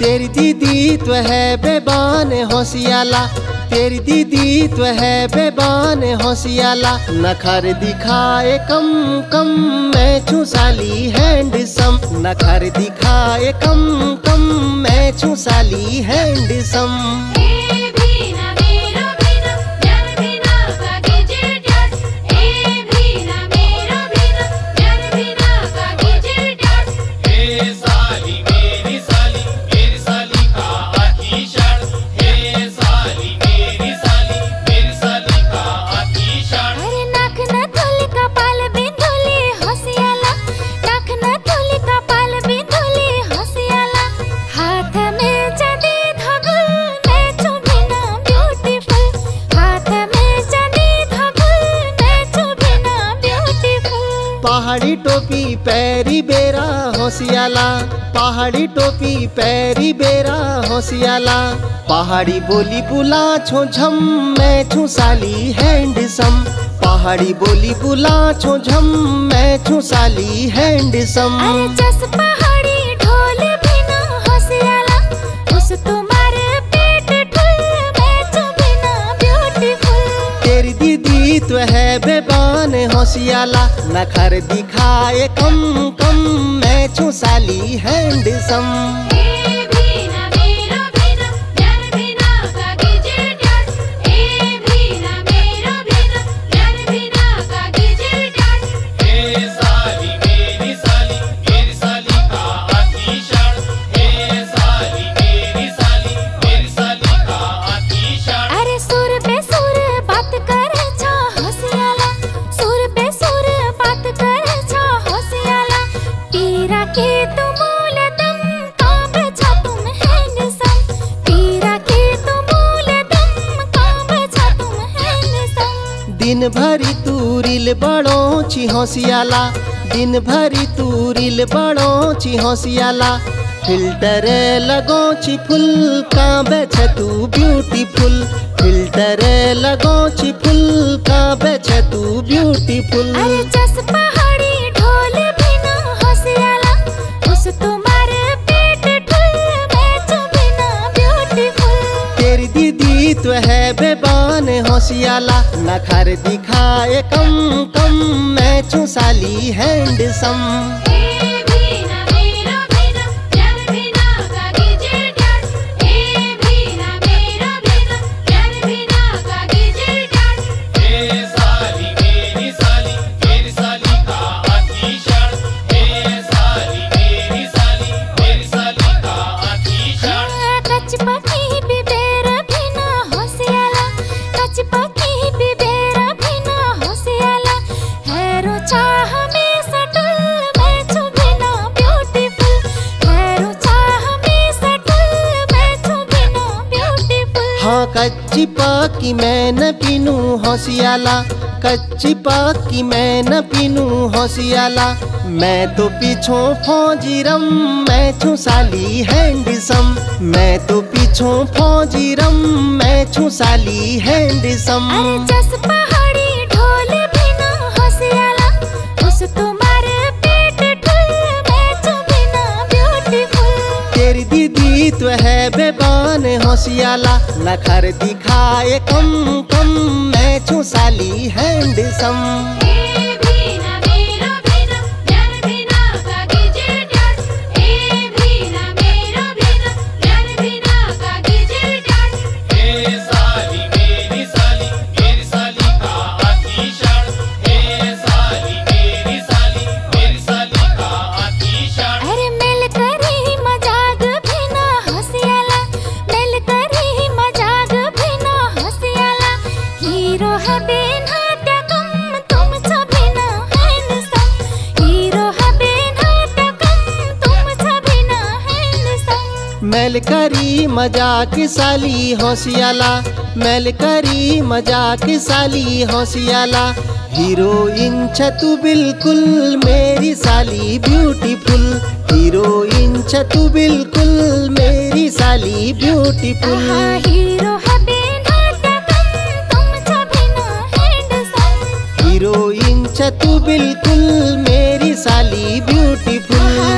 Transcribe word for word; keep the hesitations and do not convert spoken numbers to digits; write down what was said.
तेरी दीदी तो है बेबान होशियाला, तेरी दीदी तो है बेबान होशियाला। नखर दिखाए कम कम मैं छू साली हैंडसम, नखर दिखाए कम कम मैं छू साली हैंडसम। पहाड़ी टोपी पैरी बेरा होशियाला, पहाड़ी टोपी पैरी बेरा होशियाला। पहाड़ी बोली बुला छो झम मैं छू साली हैंडसम, पहाड़ी बोली बुला छो झम मैं छू साली हैंडसम। अरे जस पहाड़ी ढोल बिना होशियाला, उस तुम्हारे पेट ढोल मैं छू बिना ब्यूटीफुल। तेरी दीदी तो है बेबान होशियाला, नखर दिखाए कम कम मैं छू साली हैंडसम। दिन भरी तू रील बड़ोची होशियाला, दिन भरी तू रील बड़ोची होशियाला। फिल्टर लगोची फुल कांबे छ तू ब्यूटीफुल, फिल्टर लगोची फुल कांबे छ तू ब्यूटीफुल। अरे जस पहाड़ी ढोल बिना होशियाला, उस तुम्हारे पेट ढोल मैं छू बिना ब्यूटीफुल। तेरी दीदी तो है बेबान होशियाला, नखर दिखाए कम कम मैं छू साली हैंडसम। कच्ची पाकी मैं न पीनू होशियाला, कच्ची पाकी मैं न पीनू होशियाला। मैं तो पीछो फौजीरम मैं छू साली हैंडसम, मैं तो पीछो फौजीरम मैं छू साली हैंडसम। अरे जस पहाड़ी ढोल बिना होशियाला, उस तुम्हारे पेट ढोल मैं छू बिना ब्यूटीफुल। तेरी दीदी तो है बेबान होशियाला, नखर दिखाए कम कम मैं छू साली हैंडसम। मैल करी मजाक साली होशियाला, मैल करी मजाक साली होशियाला। हीरोइन छ तू बिल्कुल मेरी साली ब्यूटीफुल, हीरोइन छ तू बिल्कुल मेरी साली ब्यूटीफुल। हीरोइन छ तू बिल्कुल मेरी साली ब्यूटीफुल।